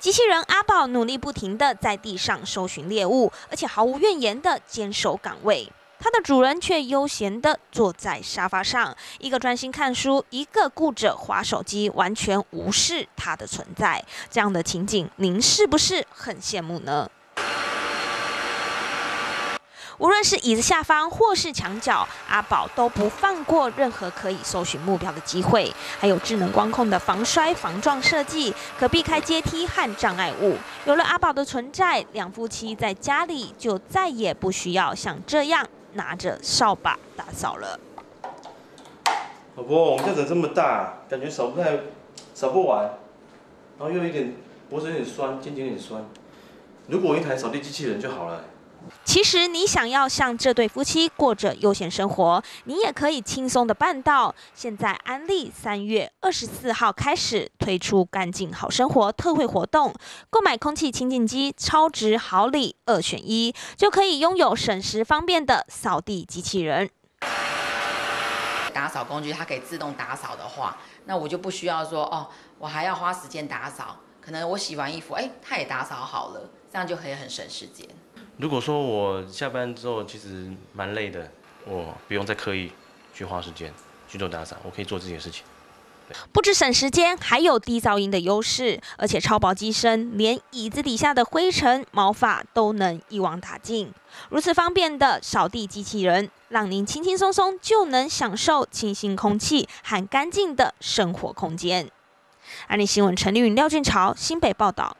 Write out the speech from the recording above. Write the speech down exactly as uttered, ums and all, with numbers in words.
机器人阿宝努力不停地在地上搜寻猎物，而且毫无怨言地坚守岗位。 它的主人却悠闲地坐在沙发上，一个专心看书，一个顾着滑手机，完全无视它的存在。这样的情景，您是不是很羡慕呢？无论是椅子下方或是墙角，阿宝都不放过任何可以搜寻目标的机会。还有智能光控的防摔、防撞设计，可避开阶梯和障碍物。有了阿宝的存在，两夫妻在家里就再也不需要像这样 拿着扫把打扫了。老婆，我们家长这么大，感觉扫不太扫不完，然后又有一点脖子有点酸，肩颈有点酸。如果有一台扫地机器人就好了。其实你想要像这对夫妻过着悠闲生活，你也可以轻松的办到。现在安利三月二十四号开始推出干净好生活特惠活动，购买空气清净机超值好礼二选一，就可以拥有省时方便的扫地机器人。打扫工具它可以自动打扫的话，那我就不需要说哦，我还要花时间打扫。可能我洗完衣服，哎，它也打扫好了，这样就可以很省时间。 如果说我下班之后其实蛮累的，我不用再刻意去花时间去做打扫，我可以做自己的事情。不止省时间，还有低噪音的优势，而且超薄机身连椅子底下的灰尘、毛发都能一网打尽。如此方便的扫地机器人，让您轻轻松松就能享受清新空气和干净的生活空间。安利新闻陈丽云、廖俊朝新北报道。